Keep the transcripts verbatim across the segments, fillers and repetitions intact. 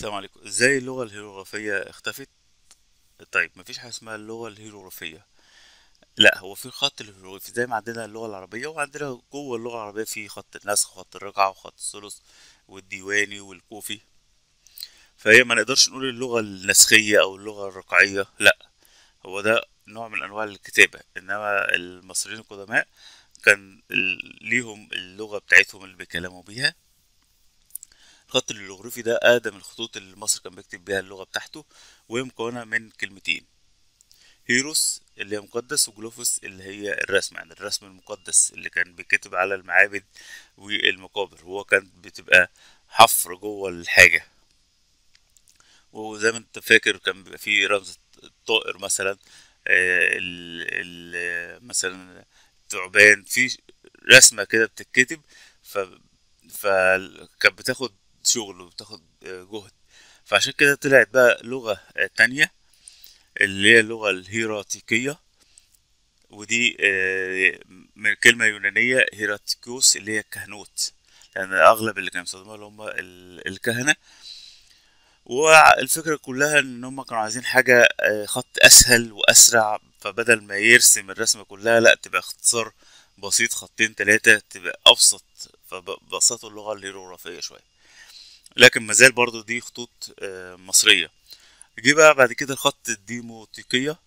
السلام عليكم. ازاي اللغة الهيروغرافية اختفت؟ طيب مفيش حاجة اسمها اللغة الهيروغرافية، لا هو في خط الهيروغليفي زي ما عندنا اللغة العربية، وعندنا جوه اللغة العربية في خط النسخ وخط الرقعة وخط الثلث والديواني والكوفي، فهي ما نقدرش نقول اللغة النسخية او اللغة الرقعية، لا هو ده نوع من انواع الكتابة، انما المصريين القدماء كان ليهم اللغة بتاعتهم اللي بيتكلموا بيها. الخط الهيروغليفي ده أقدم الخطوط اللي مصر كان بيكتب بيها اللغة بتاعته، وهي مكونة من كلمتين، هيروس اللي هي مقدس، وجلوفوس اللي هي الرسم، يعني الرسم المقدس اللي كان بيكتب على المعابد والمقابر، وهو كان بتبقى حفر جوه الحاجة، وزي ما انت فاكر كان بيبقى فيه رمز الطائر مثلا، ال ال مثلا الثعبان، في رسمة كده بتتكتب ف فكانت بتاخد شغل وبتاخد جهد، فعشان كده طلعت بقى لغة تانية اللي هي اللغة الهيراتيقية، ودي من كلمة يونانية هيراتيكوس اللي هي الكهنوت، لأن يعني أغلب اللي كانوا بيستخدموها اللي هم الكهنة، والفكرة كلها إن هم كانوا عايزين حاجة خط أسهل وأسرع، فبدل ما يرسم الرسمة كلها لأ تبقى اختصار بسيط، خطين تلاتة تبقى أبسط، فبسطوا اللغة الهيروغرافية شوية، لكن مازال برضو دي خطوط مصرية. جه بقى بعد كده الخط الديموطيقية،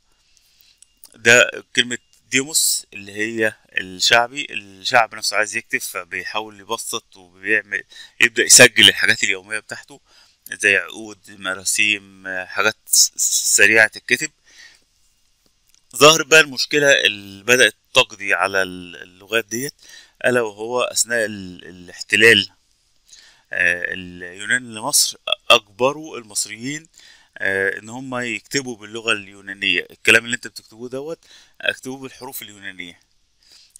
ده كلمة ديموس اللي هي الشعبي، الشعب نفسه عايز يكتب فبيحاول يبسط وبيعمل يبدأ يسجل الحاجات اليومية بتاعته زي عقود، مراسيم، حاجات سريعة الكتب. ظهر بقى المشكلة اللي بدأت تقضي على اللغات ديت، ألا وهو أثناء الاحتلال اليوناني لمصر أجبروا المصريين إن هم يكتبوا باللغة اليونانية، الكلام اللي أنت بتكتبوه دوت اكتبوه بالحروف اليونانية،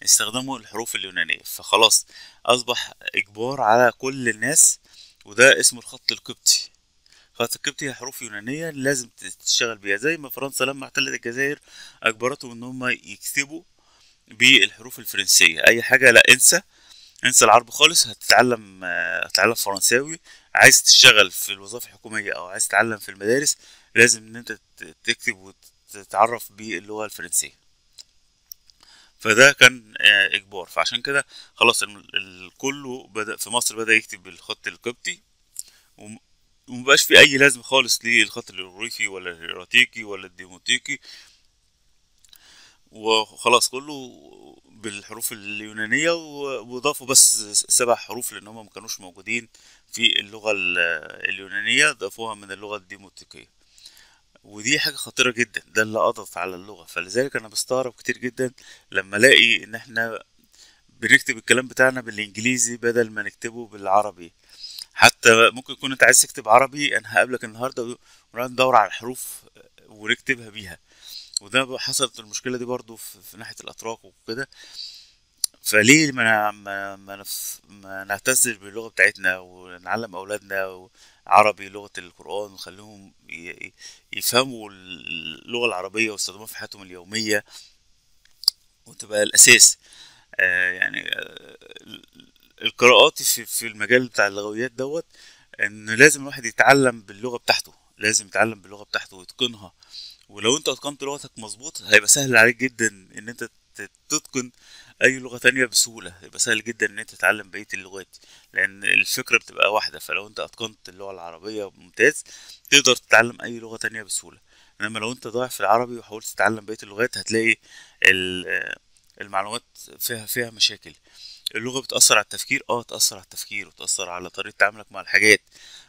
استخدموا الحروف اليونانية، فخلاص أصبح إجبار على كل الناس، وده اسمه الخط القبطي. خط القبطي هي حروف يونانية لازم تشتغل بيها، زي ما فرنسا لما احتلت الجزائر أجبرتهم إن هم يكتبوا بالحروف الفرنسية، أي حاجة لأ انسى انسى العرب خالص، هتتعلم هتتعلم فرنساوي، عايز تشتغل في الوظائف الحكومية أو عايز تتعلم في المدارس لازم إن أنت تكتب وتتعرف باللغة الفرنسية، فده كان إجبار، فعشان كده خلاص الكل بدأ في مصر بدأ يكتب بالخط القبطي، ومبقاش في أي لازم خالص للخط الهيروغليفي ولا الهيراتيقي ولا الديموطيقي، وخلاص كله بالحروف اليونانية، وضافوا بس سبع حروف لأن هم مكانوش موجودين في اللغة اليونانية، ضافوها من اللغة الديموطيقية، ودي حاجة خطيرة جدا، ده اللي قضت على اللغة، فلذلك أنا بستغرب كتير جدا لما ألاقي إن إحنا بنكتب الكلام بتاعنا بالإنجليزي بدل ما نكتبه بالعربي، حتى ممكن يكون أنت عايز تكتب عربي أنا هقابلك النهاردة ونقعد ندور على الحروف ونكتبها بيها، وده حصلت المشكلة دي برضو في ناحية الأتراك وكده، فليه ما ما ما, ما نعتز باللغة بتاعتنا ونعلم أولادنا عربي لغة القرآن ونخليهم يفهموا اللغة العربية ويستخدموها في حياتهم اليومية وتبقى الأساس. آه يعني القراءات في المجال بتاع اللغويات دوت إن لازم الواحد يتعلم باللغة بتاعته، لازم يتعلم باللغة بتاعته ويتقنها، ولو انت اتقنت لغتك مظبوط هيبقى سهل عليك جدا ان انت تتقن اي لغة تانية بسهولة، هيبقى سهل جدا ان انت تتعلم بقية اللغات، لان الفكرة بتبقى واحدة، فلو انت اتقنت اللغة العربية ممتاز تقدر تتعلم اي لغة تانية بسهولة، انما لو انت ضايع في العربي وحاولت تتعلم بقية اللغات هتلاقي المعلومات فيها فيها مشاكل. اللغة بتأثر على التفكير، اه تأثر على التفكير وتأثر على طريقة تعاملك مع الحاجات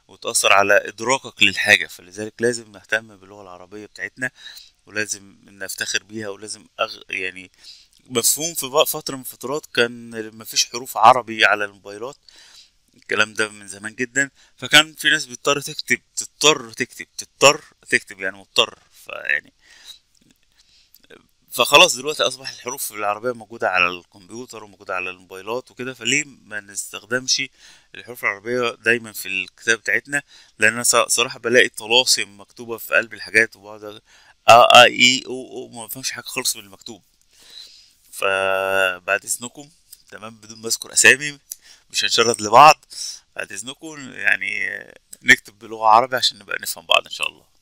وتأثر على إدراكك للحاجة، فلذلك لازم نهتم باللغة العربية بتاعتنا ولازم نفتخر بيها، ولازم أغ... يعني مفهوم في فترة من فترات كان مفيش حروف عربي على الموبايلات، الكلام ده من زمان جدا، فكان في ناس بتضطر تكتب تضطر تكتب تضطر تكتب يعني مضطر، فيعني فخلاص دلوقتي أصبح الحروف العربية موجودة على الكمبيوتر وموجودة على الموبايلات وكده، فليه ما نستخدمش الحروف العربية دايما في الكتاب بتاعتنا، لأن أنا صراحة بلاقي طلاسم مكتوبة في قلب الحاجات وبقعد أ أ إي أو أو وما بفهمش حاجة خالص من المكتوب، فبعد إذنكم تمام بدون ما أذكر أسامي مش هنشرد لبعض، بعد إذنكم يعني نكتب بلغة عربي عشان نبقى نفهم بعض إن شاء الله.